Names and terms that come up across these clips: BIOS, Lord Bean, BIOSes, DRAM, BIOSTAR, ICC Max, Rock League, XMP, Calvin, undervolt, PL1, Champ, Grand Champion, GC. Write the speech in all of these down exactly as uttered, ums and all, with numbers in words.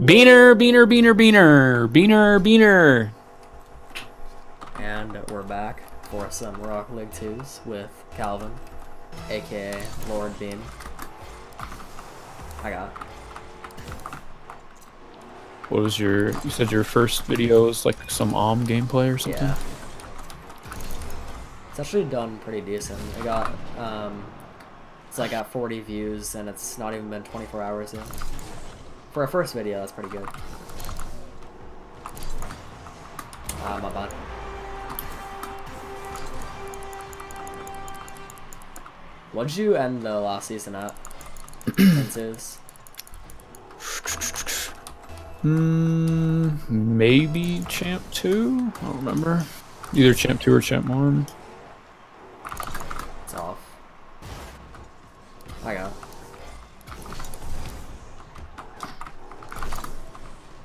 Beaner, Beaner, Beaner, Beaner, Beaner, Beaner. And we're back for some Rock League twos with Calvin, aka Lord Bean. I got it. What was your, you said your first video was like some O M gameplay or something? Yeah. It's actually done pretty decent. I got, um, it's like at forty views and it's not even been twenty-four hours yet. For our first video, that's pretty good. Ah, uh, my bad. What'd you end the last season at? Mm, maybe Champ two? I don't remember. Either Champ two or Champ one. It's off. I got it.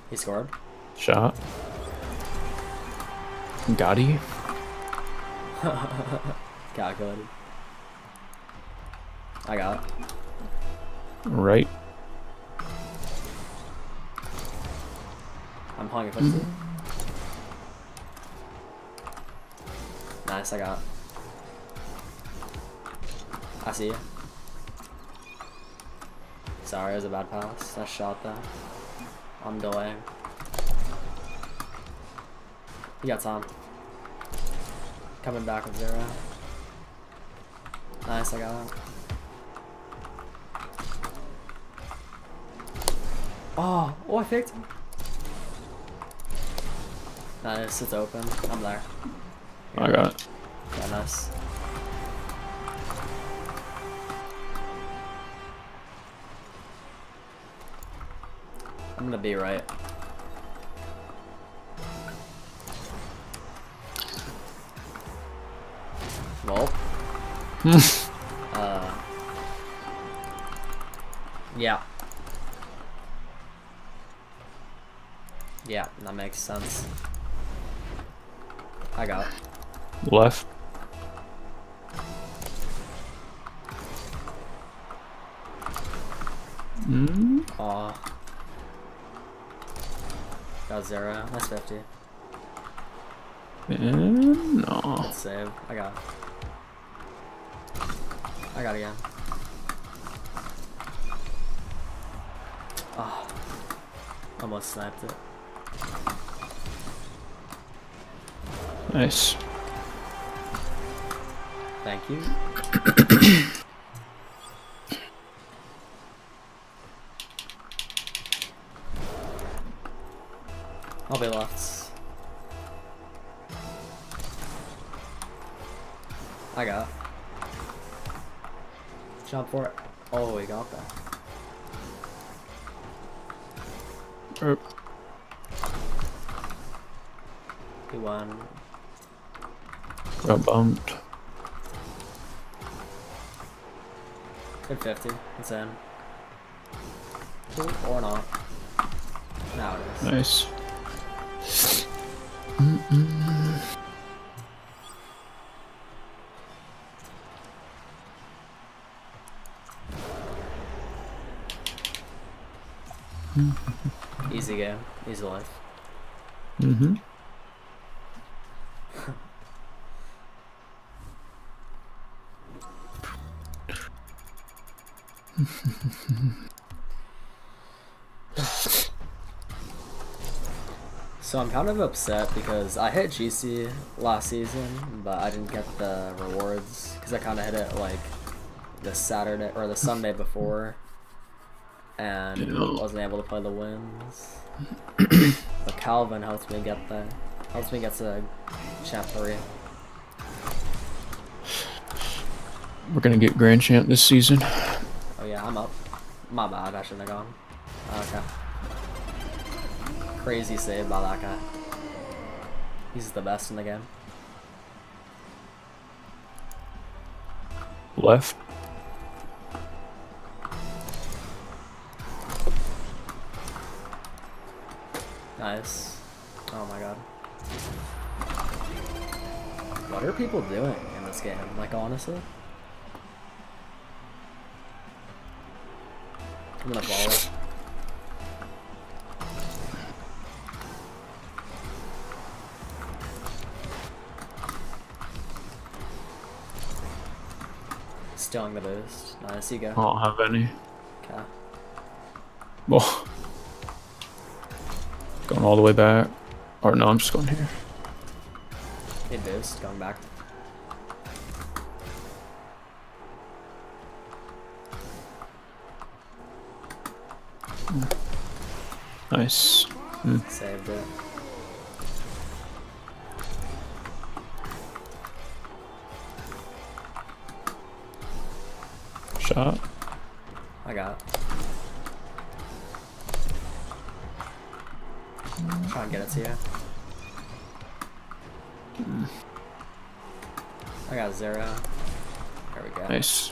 He scored. Shot. Gotti. Calculated. I got it. Right. I'm hungry. Mm-hmm. Nice, I got it. I see you. Sorry, it was a bad pass. I shot that. I'm delaying. You got time. Coming back with zero. Nice, I got it. Oh, oh, I picked him. Nice, it's open. I'm there. Here. I got it. Yeah, nice. I'm gonna be right. Well. uh. Yeah. Yeah, that makes sense. I got it. Left. Mm. Aw. Got zero. That's fifty. And no. Let's save. I got it. I got it again. Ah. Oh. Almost sniped it. Nice. Thank you. I'll be left. I got it. Jump for it. Oh, we got that. Er. He won. Got bumped. Good fifty. It's in. Cool or not. Now it is. Nice. Mm-mm. Easy game. Easy life. Mm-hmm. So I'm kind of upset because I hit G C last season, but I didn't get the rewards because I kind of hit it like the Saturday or the Sunday before, and Ew. wasn't able to play the wins. But Calvin helped me get the helps me get to Champ three. We're gonna get Grand Champ this season. Oh yeah, I'm up. My bad, I shouldn't have gone. Okay. Crazy save by that guy. He's the best in the game. Left. Nice. Oh my god. What are people doing in this game? Like, honestly? I'm gonna ball it. stealing the boost. Nice, you go. I don't have any. Okay. Oh. Going all the way back. Or no, I'm just going here. Need boost, going back. Nice. Mm. Saved it. Shot. I got it. Mm. Try and get it to you. Mm. I got zero. There we go. Nice.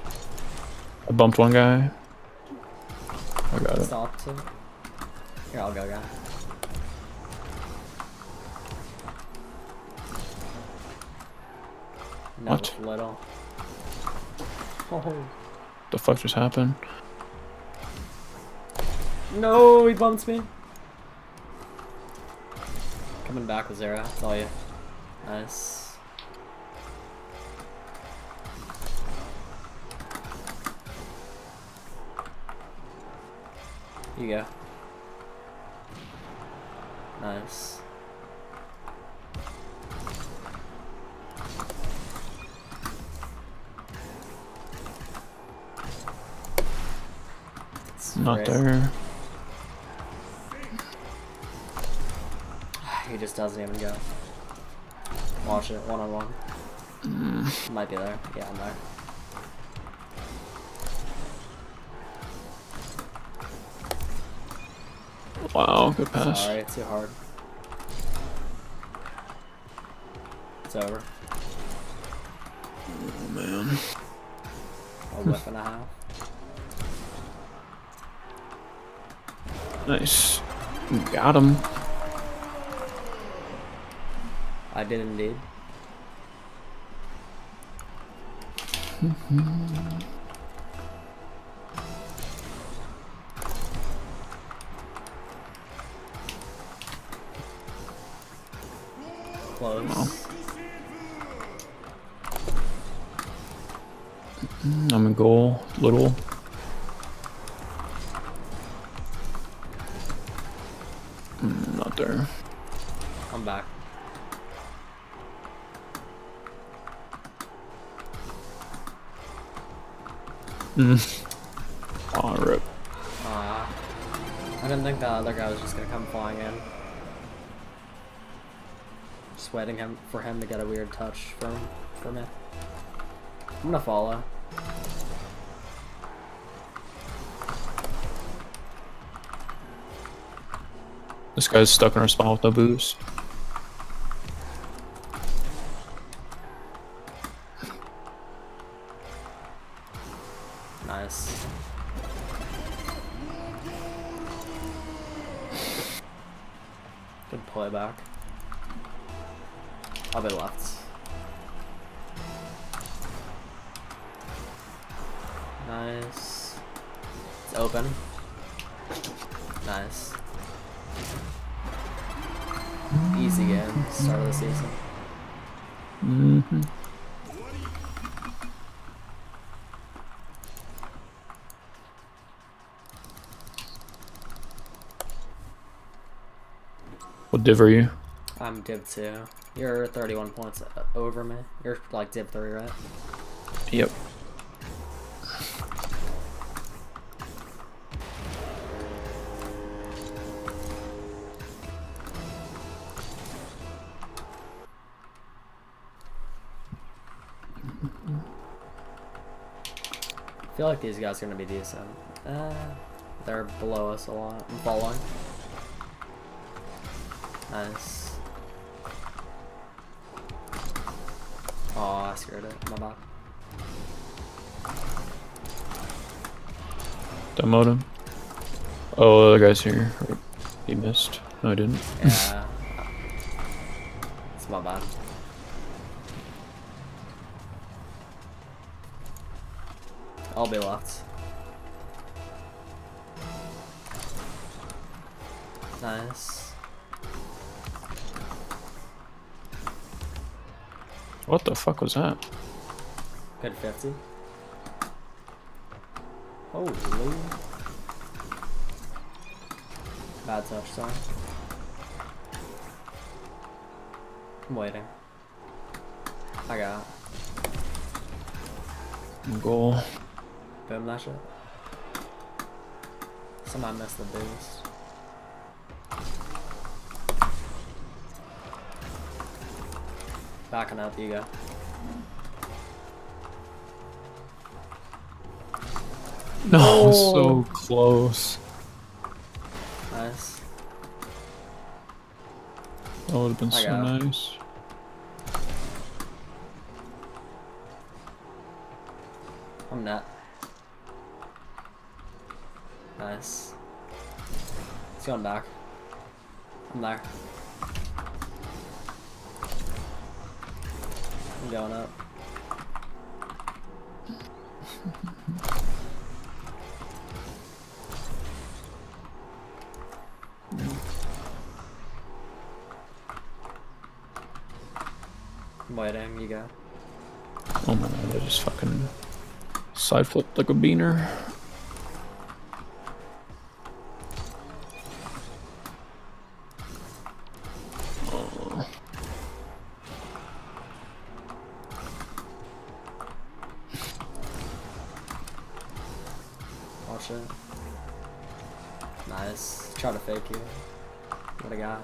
I bumped one guy. I got it. Stopped him. Here, I'll go, guy. No, what? Little. Oh. The fuck just happened? No, he bumped me. Coming back with Zara, it's all you. Nice. You go. Nice. Not there. He just doesn't even go. Watch it, one on one. Mm. Might be there. Yeah, I'm there. Wow, good pass. Sorry, it's too hard. It's over. Oh man. A whiff and a half. Nice. Got him. I did indeed. Close. Oh. I'm in goal. Little. Not there. I'm back. Mm. Oh, rip. Uh, I didn't think the other guy was just gonna come flying in. Just waiting him for him to get a weird touch from from me. I'm gonna follow. This guy's stuck in our spawn with no boost. Nice. Good playback. I'll be left. Nice. It's open. Nice. Easy game. Start of the season. Mm-hmm. What div are you? I'm div two. You're thirty-one points over me. You're like div three, right? Yep. I feel like these guys are gonna be decent. Uh, they're below us a lot. I'm following. Nice. Oh, I scared it. My bad. Demote him. Oh, the other guy's here. He missed. No, he didn't. Yeah. It's my bad. I'll be left. Nice. What the fuck was that? Good fifty. Oh, blue. Bad touch, son. I'm waiting. I got it. Goal. Boom, that shit. Somehow I missed the boost. Backing up, you go. No, oh. So close. Nice. That would have been I so nice. It. I'm not. Nice. It's going back. I'm there. I'm going up. Waiting, you go. Oh my god, I just fucking side flipped like a beaner. Oh. Oh shit. Nice. Try to fake you. What I got.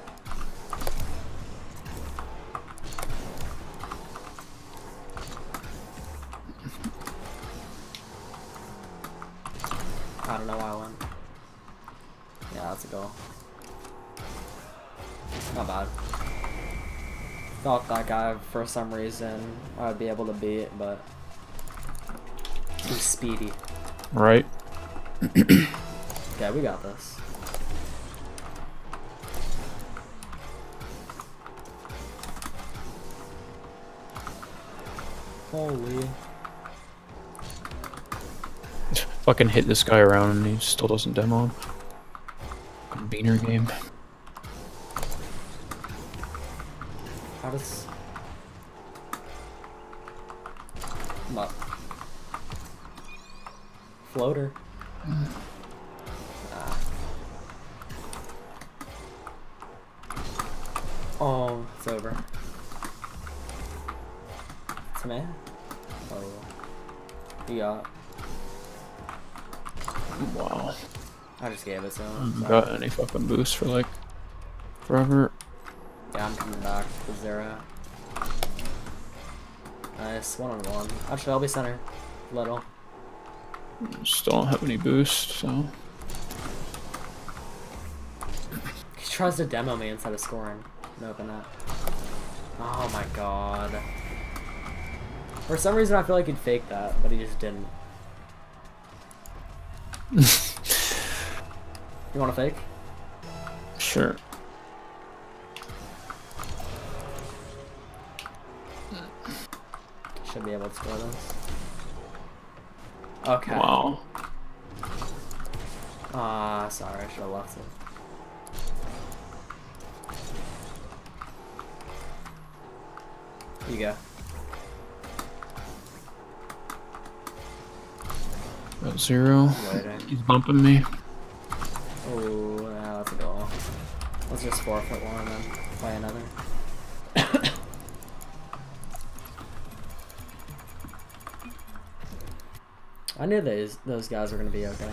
I don't know why I went. Yeah, that's a goal. Not bad. Thought that guy for some reason I would be able to beat, but too speedy. Right. Okay, we got this. Holy. Fucking hit this guy around and he still doesn't demo him. Beaner game. How does... I'm up. Floater. Mm. Ah. Oh, it's over. It's a man. Oh. You got... Wow. I just gave it to him. I haven't got any fucking boost for like forever. Yeah, I'm coming back with zero. Nice, one on one. Actually, I'll be center. Little. Still don't have any boost, so. He tries to demo me instead of scoring. No, open that. Oh my god. For some reason, I feel like he'd fake that, but he just didn't. You want to fake? Sure. Should be able to score this. Okay. Wow. Ah, uh, sorry. I should have lost it. You go. About zero. Waiting. He's bumping me. Oh, yeah, that's a goal. Let's just forfeit one and then play another. I knew those those guys were gonna be okay.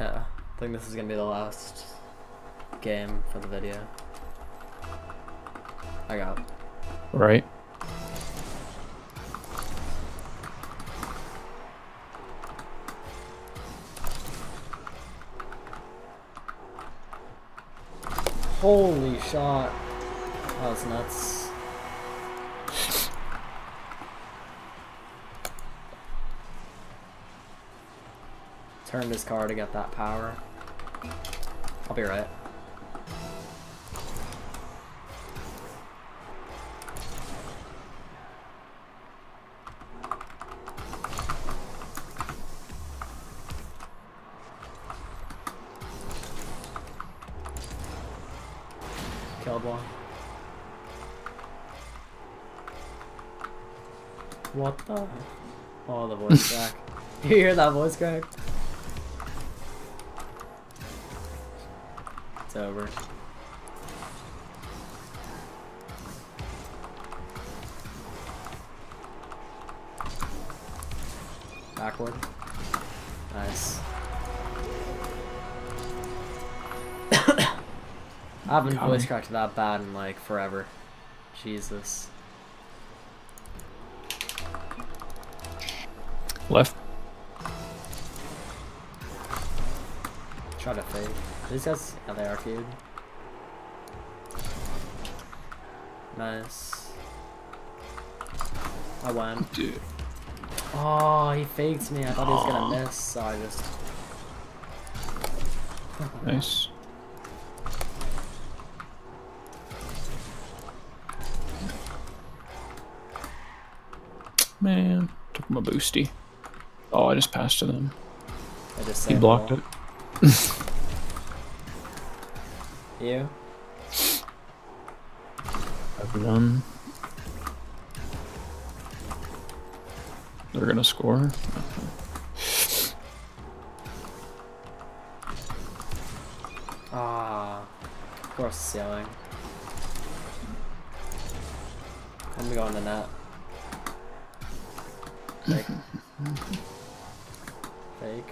Yeah, I think this is gonna be the last game for the video. I got it. Right. Holy shot. That was nuts. Turned his car to get that power. I'll be right. Job one. What the? Oh, the voice crack. You hear that voice crack? It's over. Backward. Nice. I haven't voice cracked that bad in like forever. Jesus. Left. Try to fade. These guys, are they arcade? Nice. I won. Dude. Oh, he faked me. I thought he was gonna miss, so I just. Nice. Man, took him a boosty. Oh, I just passed to them. I just he blocked it. You? I've done. They're gonna score. Ah, of course it's yelling. I'm gonna go in the net. Fake. Fake.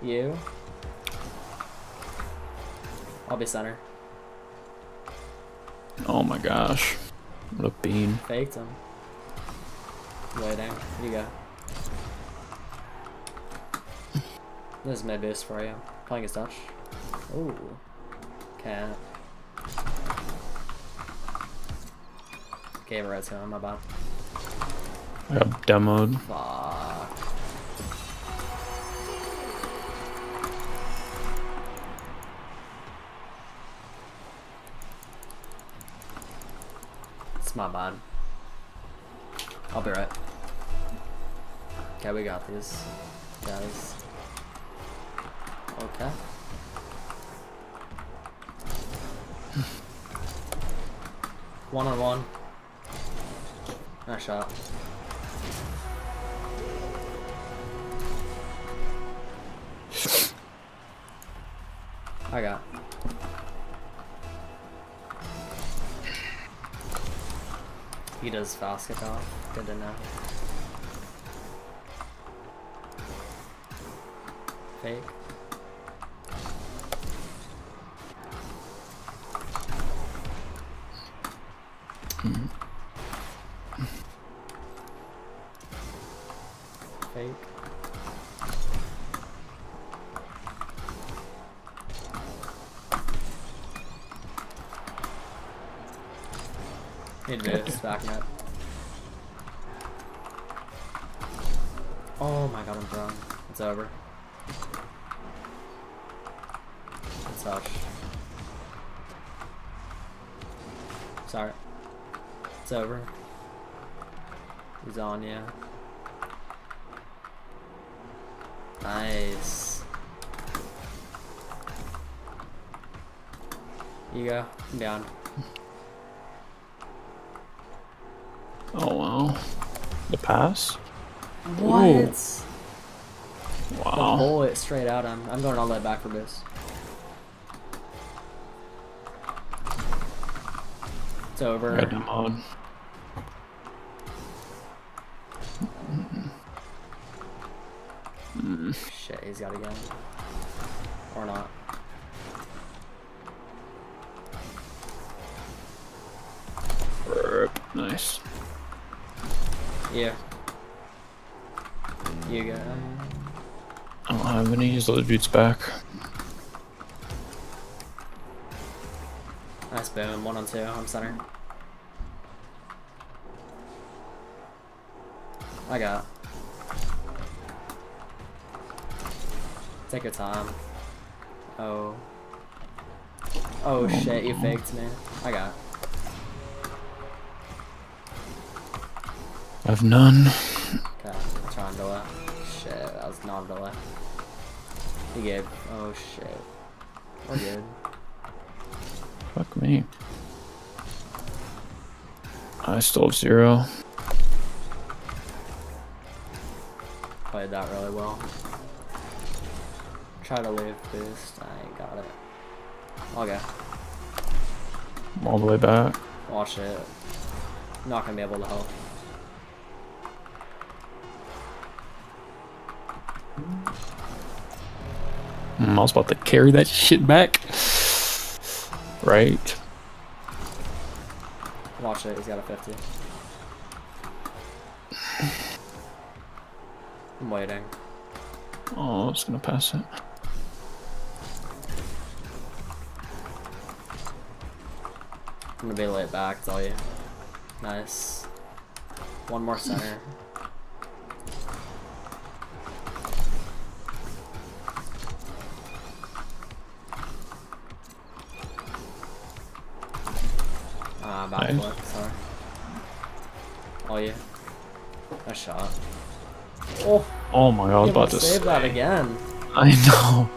You. I'll be center. Oh my gosh. What a bean. Faked him. Waiting. Here you go. This is my boost for you. Playing his touch. Ooh. Can't. Gave a red zone, my bad. I got demoed. Fuck. It's my bad. I'll be right. Okay, we got these guys. Okay. One on one. Nice shot. I got. He does basketball. Good to know. Fake. Mm-hmm. Fake. Need to do this back up. Oh my god, I'm drunk. It's over. It's up. Sorry. It's over. He's on you. Yeah. Nice. You go. I'm down. Oh wow. The pass? What? Ooh. Wow. Pull it straight out. I'm, I'm going all the way back for this. It's over. Red on. Mm. Shit, he's got again. Or not. Burp. Nice. Yeah. You got. I don't have any. Just let the dudes back. Nice boom. One on two. I'm center. I got. Take your time. Oh. Oh shit! You faked me. I got. I've none. Okay, I'm trying to left. Shit, that was not to left. You gave. Oh shit. We're good. Fuck me. I still have zero. Played that really well. Try to leave boost. I ain't got it. Okay. All the way back. Oh shit. Not gonna be able to help. I was about to carry that shit back. Right. Watch it, he's got a fifty. I'm waiting. Oh, I was gonna pass it. I'm gonna be late back, tell you. Nice. One more center. Ah, back foot, sorry. Oh yeah. Nice shot. Oh, oh my god, I was about to save that again. I know.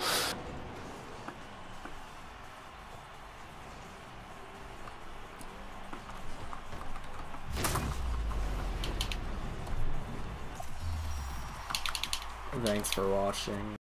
Thanks for watching.